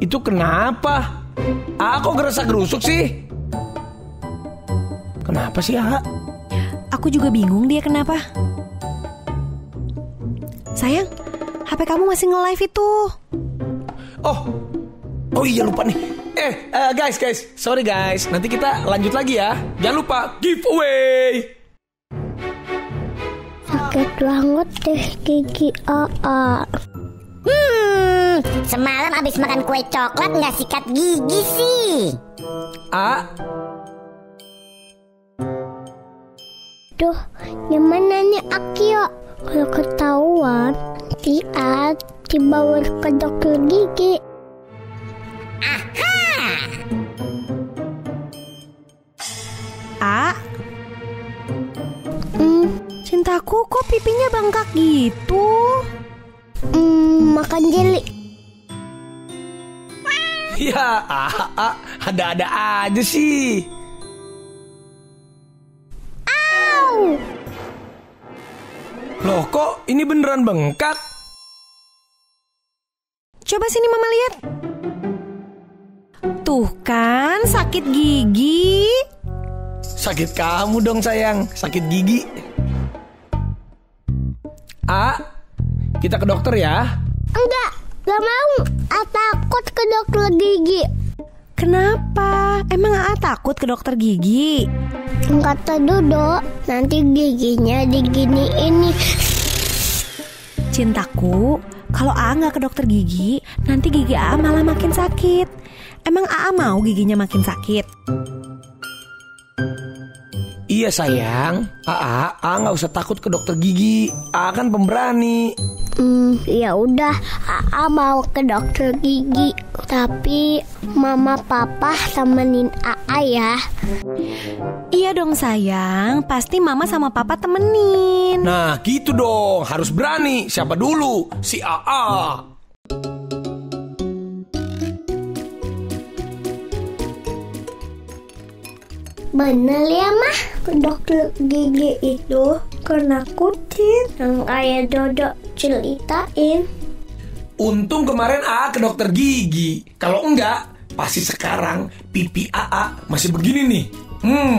Itu kenapa? A, kok gerusak-gerusuk sih? Kenapa sih, A? Aku juga bingung dia kenapa. Sayang, HP kamu masih nge-live itu. Oh iya lupa nih. Guys, sorry guys. Nanti kita lanjut lagi ya. Jangan lupa giveaway. Sakit banget deh gigi AA. Semalam abis makan kue coklat nggak sikat gigi sih. A. Duh, nyemana nih Akio? Kalau ketahuan, dibawa ke dokter gigi. Aha! A. Cintaku kok pipinya bengkak gitu? Makan jeli. Ya, A, ada-ada aja sih. Au! Loh, kok ini beneran bengkak? Coba sini Mama lihat. Tuh kan, sakit gigi. Sakit kamu dong sayang, sakit gigi. A, kita ke dokter ya? Enggak, gak mau. A takut ke dokter gigi. Kenapa? Emang A takut ke dokter gigi? Kata Dodo, nanti giginya diginiin. Cintaku, kalau A nggak ke dokter gigi, nanti gigi A malah makin sakit. Emang A mau giginya makin sakit? Iya sayang, A nggak usah takut ke dokter gigi. A kan pemberani. Ya udah, A mau ke dokter gigi. Tapi Mama Papa temenin A ya. Iya dong sayang, pasti Mama sama Papa temenin. Nah gitu dong, harus berani. Siapa dulu? Si A. Bener ya Mah, ke dokter gigi itu karena kucing yang ayah Dodo ceritain. Untung kemarin AA ke dokter gigi. Kalau enggak, pasti sekarang pipi AA masih begini nih.